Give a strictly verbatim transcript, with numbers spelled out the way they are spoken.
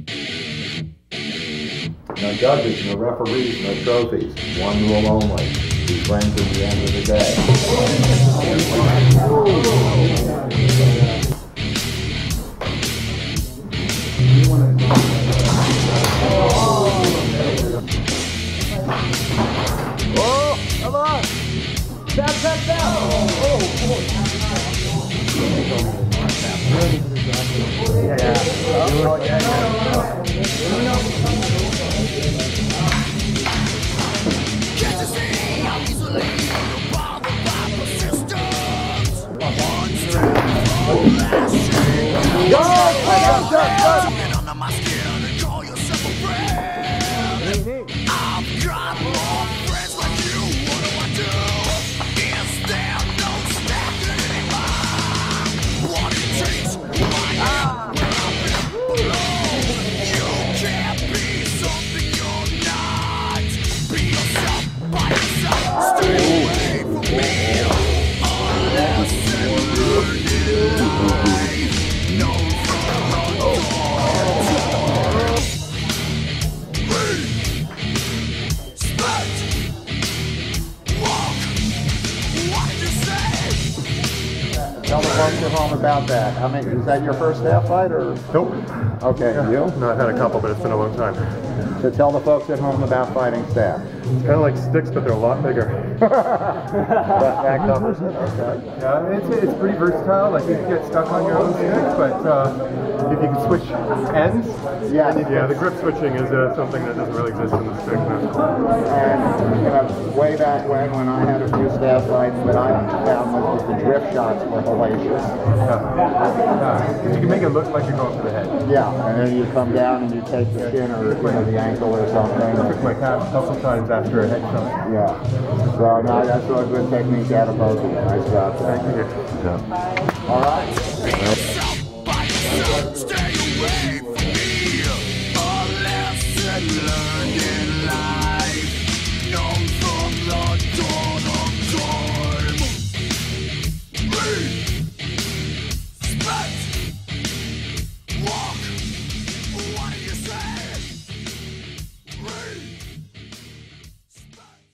No judges, no referees, no trophies. One rule only. Be friends at the end of the day. Oh, come on! Tap, tap, tap! Oh, boy. Yeah, yeah. Do it like that. Tell the folks at home about that. I mean, is that your first staff fight or? Nope. Okay, yeah. You? No, I've had a couple, but it's been a long time. So tell the folks at home about fighting staff. It's kind of like sticks, but they're a lot bigger. Back up. Okay. Yeah, it's, it's pretty versatile. Like you can get stuck on your own sticks, but uh, if you can switch ends. Yeah. Can, yeah. The grip switching is uh, something that doesn't really exist in the stick now. And you know, way back when, when I had a few staff fights, but I found most of the drift shots were hellacious. Because yeah. uh, you can make it look like you're going for the head. Yeah, and then you come down and you take the shin or you know, the ankle or something. I took my calf a couple times after a head shot. Yeah. So no, that's a good technique out of both of them. Nice job. Thank you. Yeah. All right.